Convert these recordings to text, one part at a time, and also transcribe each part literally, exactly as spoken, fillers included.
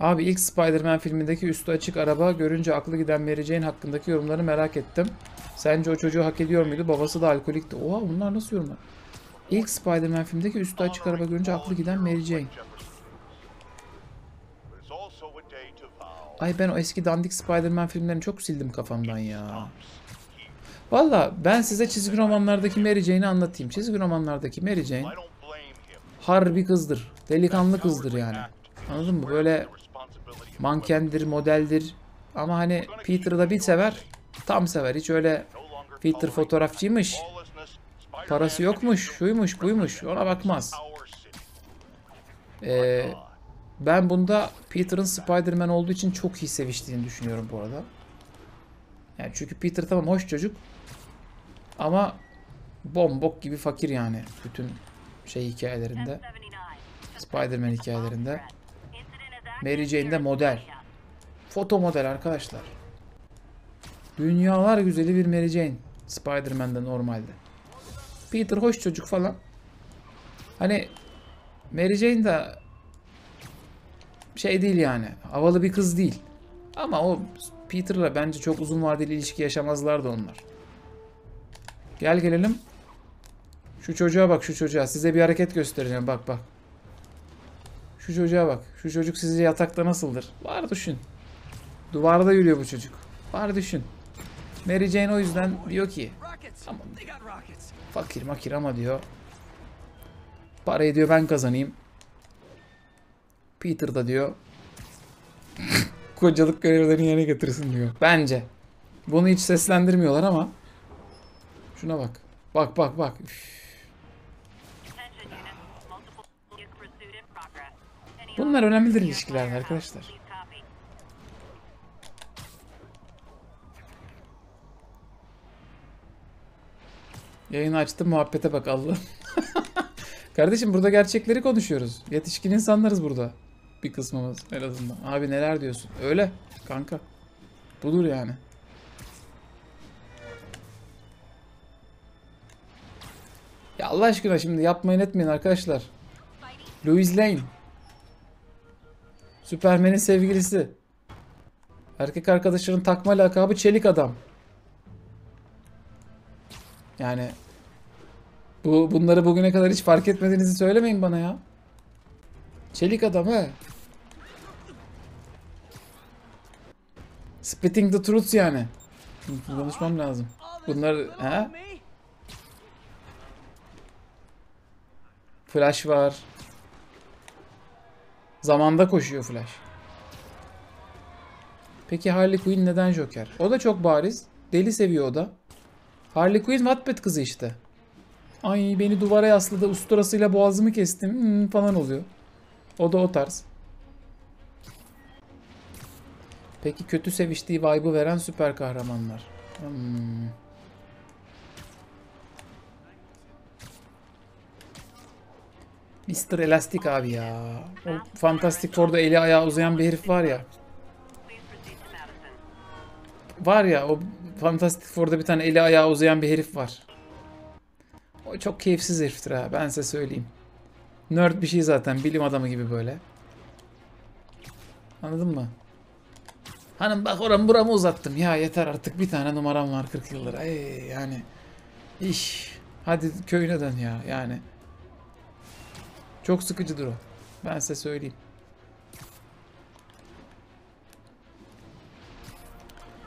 Abi ilk Spider-Man filmindeki üstü açık araba görünce aklı giden Mary Jane hakkındaki yorumlarını merak ettim. Sence o çocuğu hak ediyor muydu? Babası da alkolikti. Oha, bunlar nasıl yorumlar? İlk Spider-Man filmindeki üstü açık araba görünce aklı giden Mary Jane. Ay ben o eski dandik Spider-Man filmlerini çok sildim kafamdan ya. Valla ben size çizgi romanlardaki Mary Jane'i anlatayım. Çizgi romanlardaki Mary Jane harbi kızdır. Delikanlı kızdır yani. Anladın mı? Böyle mankendir, modeldir. Ama hani Peter'ı da bir sever, tam sever. Hiç öyle Peter fotoğrafçıymış, parası yokmuş, şuymuş, buymuş, ona bakmaz. Ee, ben bunda Peter'ın Spider-Man olduğu için çok iyi seviştiğini düşünüyorum bu arada. Yani çünkü Peter tamam hoş çocuk ama bombok gibi fakir yani bütün şey hikayelerinde. Spider-Man hikayelerinde. Mary Jane'de model. Foto model arkadaşlar. Dünyalar güzeli bir Mary Jane. Spider-Man'de normalde. Peter hoş çocuk falan. Hani Mary Jane de şey değil yani. Havalı bir kız değil. Ama o Peter'la bence çok uzun vadeli ilişki yaşamazlardı onlar. Gel gelelim. Şu çocuğa bak, şu çocuğa. Size bir hareket göstereceğim. Bak bak. Şu çocuğa bak. Şu çocuk sizce yatakta nasıldır? Var düşün. Duvarda yürüyor bu çocuk. Var düşün. Mary Jane o yüzden diyor ki aman, fakir makir ama diyor parayı diyor ben kazanayım. Peter da diyor kocalık görevlerini yerine getirsin diyor. Bence. Bunu hiç seslendirmiyorlar ama şuna bak. Bak bak bak. Üff. Bunlar önemlidir ilişkilerde arkadaşlar. Yayını açtım, muhabbete bak Allah'ım. Kardeşim burada gerçekleri konuşuyoruz. Yetişkin insanlarız burada. Bir kısmımız en azından. Abi neler diyorsun? Öyle kanka. Budur yani. Ya Allah aşkına şimdi yapmayın etmeyin arkadaşlar. Louise Lane. Superman'in sevgilisi. Erkek arkadaşının takma lakabı Çelik Adam. Yani bu bunları bugüne kadar hiç fark etmediğinizi söylemeyin bana ya. Çelik Adam he. Spitting the truth yani. Konuşmam lazım. Bunlar he? Flash var. Zamanda koşuyor Flash. Peki Harley Quinn neden Joker? O da çok bariz. Deli seviyor o da. Harley Quinn Wattpad kızı işte. Ay beni duvara yasladı, usturasıyla boğazımı kestim hmm, falan oluyor. O da o tarz. Peki kötü seviştiği vibe'ı veren süper kahramanlar. Hmm. mister Elastik abi ya. O Fantastic Four'da eli ayağı uzayan bir herif var ya. Var ya o Fantastic Four'da bir tane eli ayağı uzayan bir herif var. O çok keyifsiz heriftir ha, ben size söyleyeyim. Nerd bir şey zaten, bilim adamı gibi böyle. Anladın mı? Hanım bak oram buramı uzattım ya, yeter artık bir tane numaram var kırk yıldır. Ey yani iş. Hadi köyüne dön ya yani. Çok sıkıcıdır o. Ben size söyleyeyim.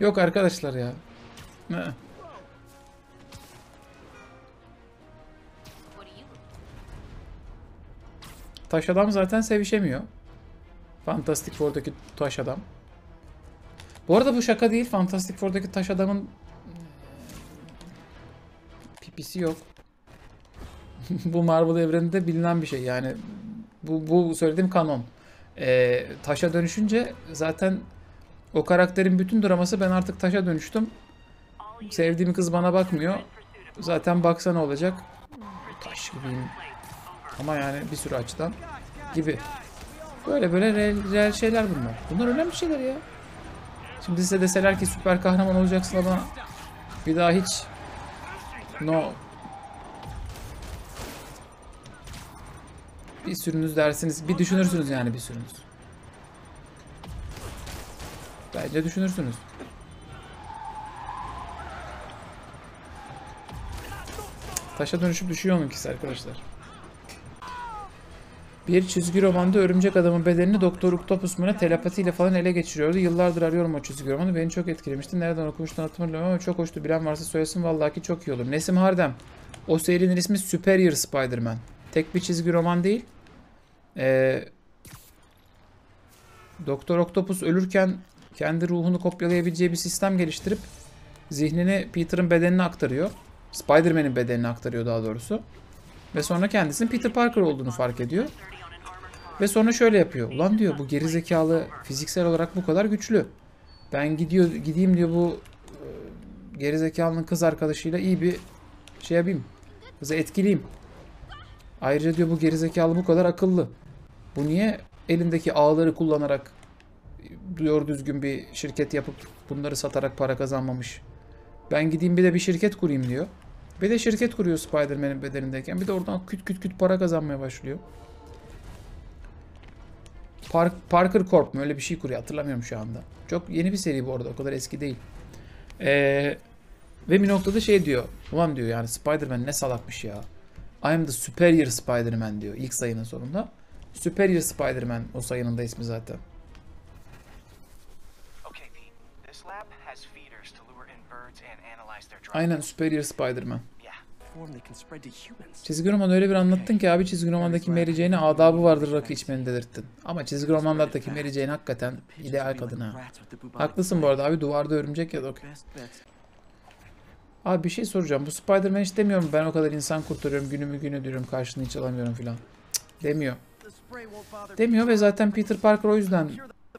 Yok arkadaşlar ya. Taş adam zaten sevişemiyor. Fantastic Four'daki taş adam. Bu arada bu şaka değil. Fantastic Four'daki taş adamın pipisi yok. Bu Marvel evreninde bilinen bir şey yani, bu, bu söylediğim kanon. Ee, taşa dönüşünce zaten o karakterin bütün draması ben artık taşa dönüştüm. Sevdiğim kız bana bakmıyor. Zaten baksa ne olacak? Taş gibiyim. Ama yani bir sürü açıdan gibi. Böyle böyle reel, reel şeyler bunlar. Bunlar önemli şeyler ya. Şimdi size deseler ki süper kahraman olacaksın ama bir daha hiç no... Bir sürünüz dersiniz. Bir düşünürsünüz yani bir sürünüz. Bence düşünürsünüz. Taşa dönüşüp düşüyor mu ikisi arkadaşlar? Bir çizgi romanda örümcek adamın bedenini Doktor Octopus mu ne telepatiyle falan ele geçiriyordu. Yıllardır arıyorum o çizgi romanı. Beni çok etkilemişti. Nereden okumuştum hatırlamıyorum ama çok hoştu. Bilen varsa söylesin. Vallahi ki çok iyi olur. Nesim Hardem. O serinin ismi Superior Spider-Man. Tek bir çizgi roman değil. Ee, Doktor Octopus ölürken kendi ruhunu kopyalayabileceği bir sistem geliştirip zihnini Peter'ın bedenine aktarıyor. Spider-Man'in bedenini aktarıyor daha doğrusu. Ve sonra kendisinin Peter Parker olduğunu fark ediyor. Ve sonra şöyle yapıyor. Ulan diyor bu gerizekalı fiziksel olarak bu kadar güçlü. Ben gidiyor gideyim diyor bu e, gerizekalının kız arkadaşıyla iyi bir şey yapayım. Kızı etkileyim. Ayrıca diyor bu gerizekalı bu kadar akıllı. Bu niye elindeki ağları kullanarak doğru düzgün bir şirket yapıp bunları satarak para kazanmamış. Ben gideyim bir de bir şirket kurayım diyor. Bir de şirket kuruyor Spider-Man'in bedenindeyken. Bir de oradan küt küt küt para kazanmaya başlıyor. Park, Parker Corp mu? Öyle bir şey kuruyor. Hatırlamıyorum şu anda. Çok yeni bir seri bu arada. O kadar eski değil. Ee, ve bir noktada şey diyor. Ulan diyor yani Spider-Man ne salakmış ya. I am the Superior Spider-Man diyor. İlk sayının sonunda. Superior Spider-Man o sayının da ismi zaten. Aynen Superior Spider-Man. Çizgi roman öyle bir anlattın ki abi çizgi romandaki Mary Jane'e adabı vardır rakı içmeni delirttin. Ama çizgi romanlardaki Mary Jane hakikaten ideal kadın ha. Haklısın bu arada abi duvarda örümcek ya da okey. Abi bir şey soracağım bu Spider-Man hiç demiyor mu ben o kadar insan kurtarıyorum günümü günü diyorum karşını hiç alamıyorum filan. Demiyor. Demiyor ve zaten Peter Parker o yüzden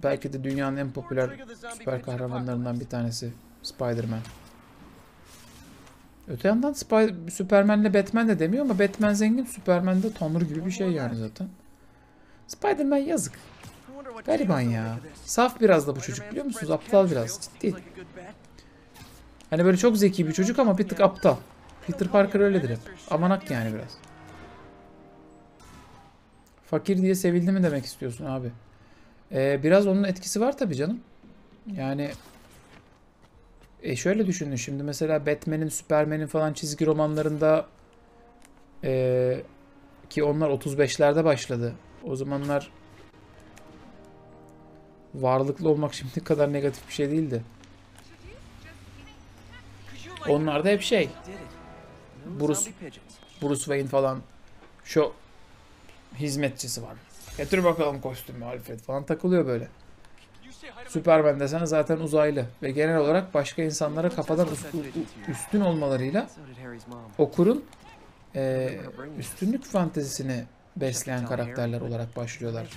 belki de dünyanın en popüler süper kahramanlarından bir tanesi Spider-Man. Öte yandan Superman'le Batman de demiyor ama Batman zengin, Superman de tanrı gibi bir şey yani zaten. Spider-Man yazık. Gariban ya. Saf biraz da bu çocuk biliyor musunuz? Aptal biraz. Ciddi. Hani böyle çok zeki bir çocuk ama bir tık aptal. Peter Parker öyledir hep. Amanak yani biraz. Fakir diye sevildi mi demek istiyorsun abi? Ee, biraz onun etkisi var tabii canım. Yani... E şöyle düşünün şimdi mesela Batman'in, Superman'in falan çizgi romanlarında e, ki onlar otuz beşlerde başladı. O zamanlar varlıklı olmak şimdi kadar negatif bir şey değildi. Onlar da hep şey. Bruce, Bruce Wayne falan şu hizmetçisi var. Getir bakalım kostümü Alfred falan takılıyor böyle. Superman desene zaten uzaylı ve genel olarak başka insanlara kafadan üstün olmalarıyla okurun e, üstünlük fantezisini besleyen karakterler olarak başlıyorlar.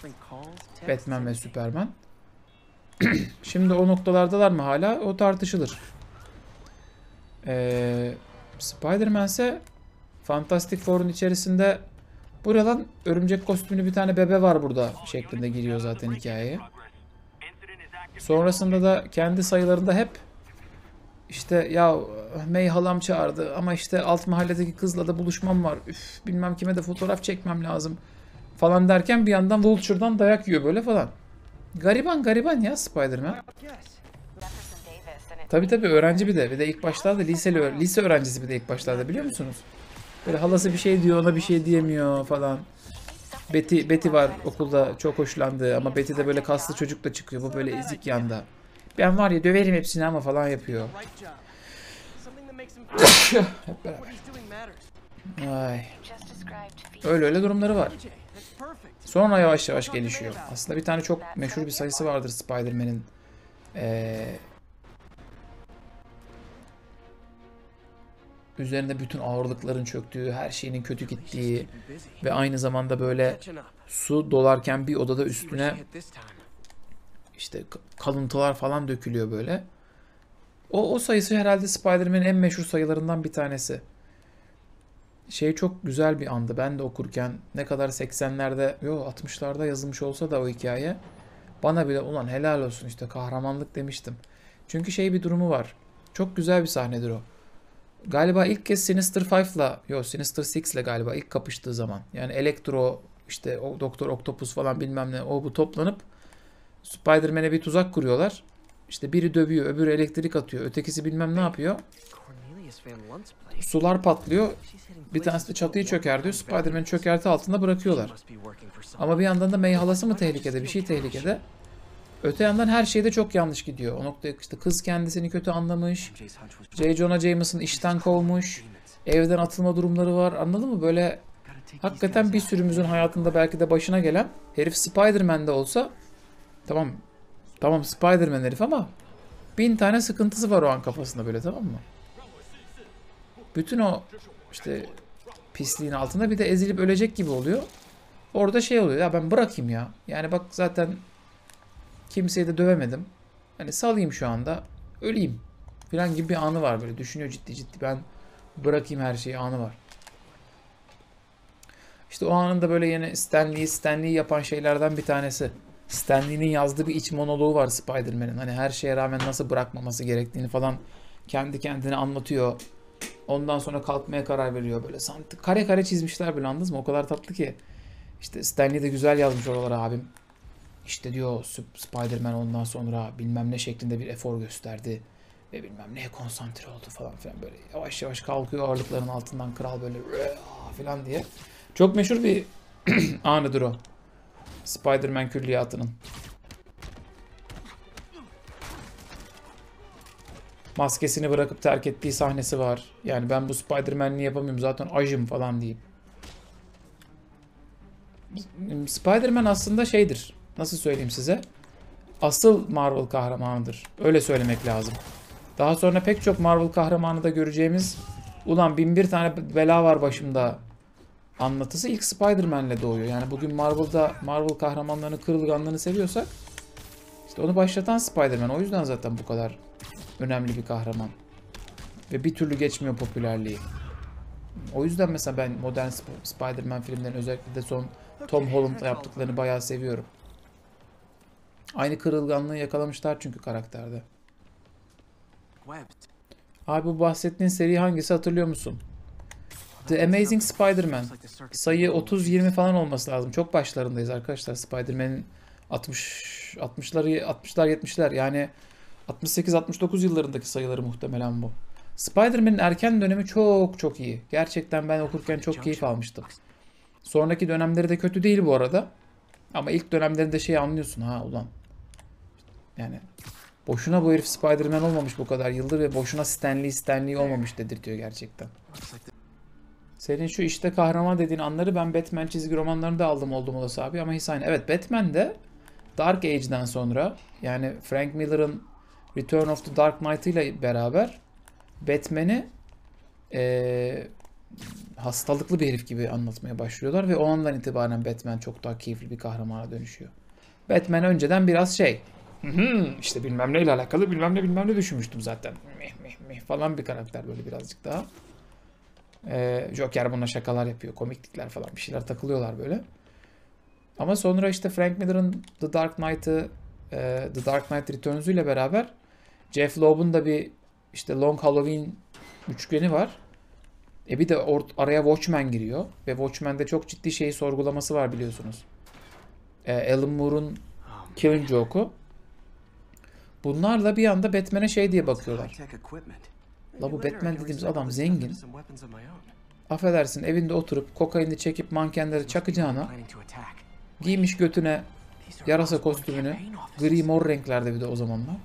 Batman ve Superman. Şimdi o noktalardalar mı hala? O tartışılır. E, Spider-Man ise Fantastic Four'un içerisinde buradan örümcek kostümlü bir tane bebe var burada şeklinde giriyor zaten hikayeye. Sonrasında da kendi sayılarında hep işte ya May halam çağırdı ama işte alt mahalledeki kızla da buluşmam var. Üf bilmem kime de fotoğraf çekmem lazım falan derken bir yandan Vulture'dan dayak yiyor böyle falan. Gariban gariban ya Spider-Man. Tabi tabi öğrenci bir de. Bir de ilk başlarda liseli, lise öğrencisi bir de ilk başlarda biliyor musunuz? Böyle halası bir şey diyor ona bir şey diyemiyor falan. Betty, Betty var okulda çok hoşlandı ama Betty de böyle kaslı çocukla çıkıyor. Bu böyle ezik yanda. Ben var ya döverim hepsini ama falan yapıyor. Hep beraber. Ay. Öyle öyle durumları var. Sonra yavaş yavaş gelişiyor. Aslında bir tane çok meşhur bir sayısı vardır Spider-Man'in. Ee, Üzerinde bütün ağırlıkların çöktüğü, her şeyinin kötü gittiği ve aynı zamanda böyle su dolarken bir odada üstüne işte kalıntılar falan dökülüyor böyle. O, o sayısı herhalde Spider-Man'in en meşhur sayılarından bir tanesi. Şey çok güzel bir andı. Ben de okurken ne kadar seksenlerde, yo altmışlarda yazılmış olsa da o hikaye bana bile ulan helal olsun işte kahramanlık demiştim. Çünkü şey bir durumu var. Çok güzel bir sahnedir o. Galiba ilk kez Sinister beş'la, yok Sinister six'le galiba ilk kapıştığı zaman. Yani Electro, işte o Doktor Octopus falan bilmem ne o bu toplanıp Spider-Man'e bir tuzak kuruyorlar. İşte biri dövüyor, öbürü elektrik atıyor, ötekisi bilmem ne yapıyor. Sular patlıyor. Bir tanesi de çatıyı çöker diyor. Spider-Man'i çökerti altında bırakıyorlar. Ama bir yandan da May halası mı tehlikede, bir şey tehlikede. Öte yandan her şey de çok yanlış gidiyor. O noktada işte kız kendisini kötü anlamış. J. Jonah Jameson işten kovmuş. Evden atılma durumları var. Anladın mı? Böyle hakikaten bir sürümüzün hayatında belki de başına gelen herif Spider-Man'de olsa tamam tamam Spider-Man herif ama bin tane sıkıntısı var o an kafasında böyle, tamam mı? Bütün o işte pisliğin altında bir de ezilip ölecek gibi oluyor. Orada şey oluyor ya, ben bırakayım ya. Yani bak zaten kimseyi de dövemedim. Hani salayım şu anda. Öleyim. Falan gibi bir anı var böyle. Düşünüyor ciddi ciddi. Ben bırakayım her şeyi anı var. İşte o anında böyle yine Stan Lee, Stan Lee yapan şeylerden bir tanesi. Stan Lee'nin yazdığı bir iç monoloğu var Spider-Man'in. Hani her şeye rağmen nasıl bırakmaması gerektiğini falan kendi kendine anlatıyor. Ondan sonra kalkmaya karar veriyor böyle. Kare kare çizmişler böyle, anladınız mı? O kadar tatlı ki. İşte Stan Lee de güzel yazmış oralara abim. İşte diyor Spider-Man ondan sonra bilmem ne şeklinde bir efor gösterdi. Ve bilmem neye konsantre oldu falan filan böyle. Yavaş yavaş kalkıyor ağırlıkların altından kral böyle falan diye. Çok meşhur bir anıdır o. Spider-Man külliyatının. Maskesini bırakıp terk ettiği sahnesi var. Yani ben bu Spider-Man'liği yapamıyorum zaten ajım falan deyip. Spider-Man aslında şeydir. Nasıl söyleyeyim size? Asıl Marvel kahramanıdır. Öyle söylemek lazım. Daha sonra pek çok Marvel kahramanı da göreceğimiz ulan bin bir tane bela var başımda anlatısı ilk Spider-Man'le doğuyor. Yani bugün Marvel'da Marvel kahramanlarını, kırılganlığını seviyorsak işte onu başlatan Spider-Man. O yüzden zaten bu kadar önemli bir kahraman. Ve bir türlü geçmiyor popülerliği. O yüzden mesela ben modern Sp- Spider-Man filmlerini özellikle de son Tom Holland'la yaptıklarını bayağı seviyorum. Aynı kırılganlığı yakalamışlar çünkü karakterde. Abi bu bahsettiğin seri hangisi hatırlıyor musun? The Amazing Spider-Man. Sayı otuz yirmi falan olması lazım. Çok başlarındayız arkadaşlar. Spider-Man'in altmışlar yetmişler yani altmış sekiz altmış dokuz yıllarındaki sayıları muhtemelen bu. Spider-Man'in erken dönemi çok çok iyi. Gerçekten ben okurken çok keyif almıştım. Sonraki dönemleri de kötü değil bu arada. Ama ilk dönemlerinde şey anlıyorsun ha ulan. Yani boşuna bu herif Spider-Man olmamış bu kadar yıldır ve boşuna Stan Lee Stan Lee olmamış dedirtiyor gerçekten. Senin şu işte kahraman dediğin anları ben Batman çizgi romanlarında aldım oldum olası abi ama his aynı. Evet, Batman'de Dark Age'den sonra yani Frank Miller'ın Return of the Dark Knight ile beraber Batman'i ee, hastalıklı bir herif gibi anlatmaya başlıyorlar ve o andan itibaren Batman çok daha keyifli bir kahramana dönüşüyor. Batman önceden biraz şey işte bilmem neyle alakalı bilmem ne bilmem ne düşünmüştüm zaten mih, mih, mih falan bir karakter böyle birazcık daha. Ee, Joker buna şakalar yapıyor, komiklikler falan bir şeyler takılıyorlar böyle. Ama sonra işte Frank Miller'ın The Dark Knight'ı e, The Dark Knight Returns ile beraber Jeff Loeb'un da bir işte Long Halloween üçgeni var. E bir de araya Watchmen giriyor ve Watchmen'de çok ciddi şeyi sorgulaması var biliyorsunuz. E, Alan Moore'un Killing Joke'u. Bunlarla bir anda Batman'e şey diye bakıyorlar. La bu Batman dediğimiz adam zengin. Affedersin evinde oturup kokaini çekip mankenlere çakacağına giymiş götüne yarasa kostümünü gri mor renklerde bir de o zamanlar.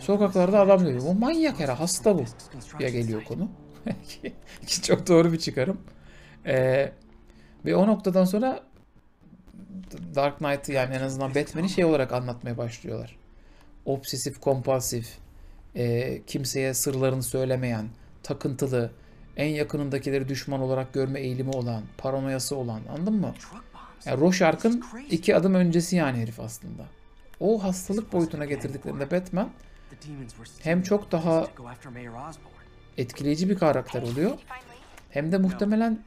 Sokaklarda adam diyor. O manyak herhalde, hasta bu diye geliyor konu. Ki çok doğru bir çıkarım. Ee, ve o noktadan sonra Dark Knight'ı yani en azından Batman'i şey olarak anlatmaya başlıyorlar. Obsesif, kompulsif, e, kimseye sırlarını söylemeyen, takıntılı, en yakınındakileri düşman olarak görme eğilimi olan, paranoyası olan, anladın mı? Yani Rorschach'ın iki adım öncesi yani herif aslında. O hastalık boyutuna getirdiklerinde Batman hem çok daha etkileyici bir karakter oluyor. Hem de muhtemelen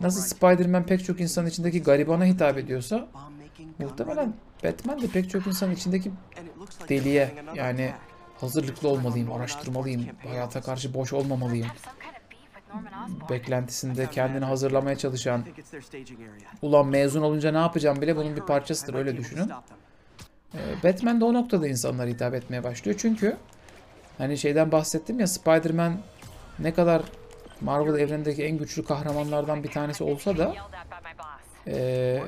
nasıl Spider-Man pek çok insanın içindeki garibana hitap ediyorsa muhtemelen Batman de pek çok insanın içindeki deliye yani hazırlıklı olmalıyım, araştırmalıyım, hayata karşı boş olmamalıyım beklentisinde kendini hazırlamaya çalışan ulan mezun olunca ne yapacağım bile bunun bir parçasıdır öyle düşünün. Batman de o noktada insanlara hitap etmeye başlıyor. Çünkü hani şeyden bahsettim ya, Spider-Man ne kadar Marvel evrenindeki en güçlü kahramanlardan bir tanesi olsa da e,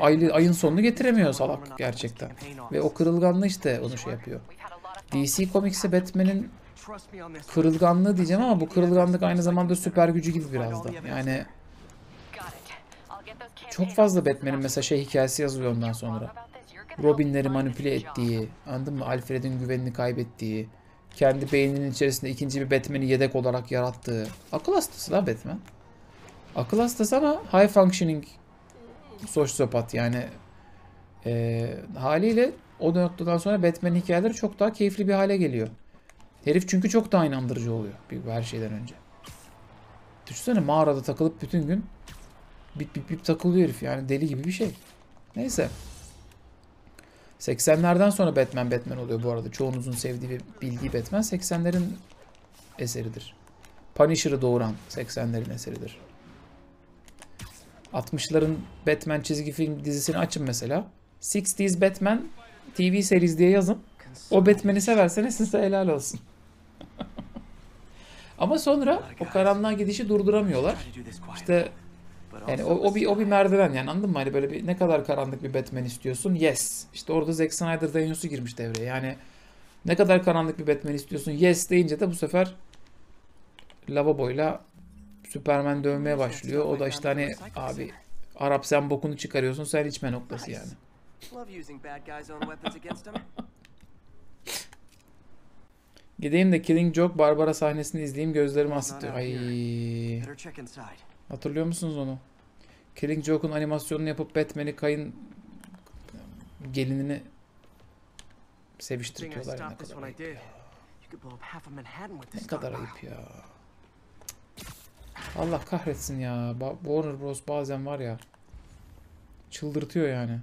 ay, ayın sonunu getiremiyor salak gerçekten. Ve o kırılganlığı işte onu şey yapıyor. D C Comics'e Batman'in kırılganlığı diyeceğim ama bu kırılganlık aynı zamanda süper gücü gibi biraz da. Yani çok fazla Batman'in mesela şey hikayesi yazılıyor ondan sonra. Robin'leri manipüle ettiği, anladın mı? Alfred'in güvenini kaybettiği, kendi beyninin içerisinde ikinci bir Batman'i yedek olarak yarattığı. Akıl hastası da Batman. Akıl hastası ama high functioning sosyopat yani. E, haliyle o noktadan sonra Batman'in hikayeleri çok daha keyifli bir hale geliyor. Herif çünkü çok daha inandırıcı oluyor her şeyden önce. Düşünsene mağarada takılıp bütün gün bip bip bip takılıyor herif. Yani deli gibi bir şey. Neyse. seksenlerden sonra Batman Batman oluyor bu arada. Çoğunuzun sevdiği ve bildiği Batman seksenlerin eseridir. Punisher'ı doğuran seksenlerin eseridir. altmışların Batman çizgi film dizisini açın mesela. altmışlar Batman T V series diye yazın. O Batman'i severseniz size helal olsun. Ama sonra o karanlığa gidişi durduramıyorlar. İşte yani o, o bir o bir merdiven yani, anladın mı? Hani böyle bir ne kadar karanlık bir Batman istiyorsun? Yes. İşte orada Zack Snyder deniyosu girmiş devreye. Yani ne kadar karanlık bir Batman istiyorsun? Yes deyince de bu sefer lavaboyla Superman dövmeye başlıyor. O da işte hani abi Arap sen bokunu çıkarıyorsun, sen içme noktası yani. Gideyim de Killing Joke Barbara sahnesini izleyeyim, gözlerimi asıtıyor. Ay. Hatırlıyor musunuz onu? Killing Joke'un animasyonunu yapıp Batman'i kayın gelinini seviştiriyorlar. Ne kadar ayıp ya. Ne kadar ayıp ya. Allah kahretsin ya. Warner Bros bazen var ya, çıldırtıyor yani.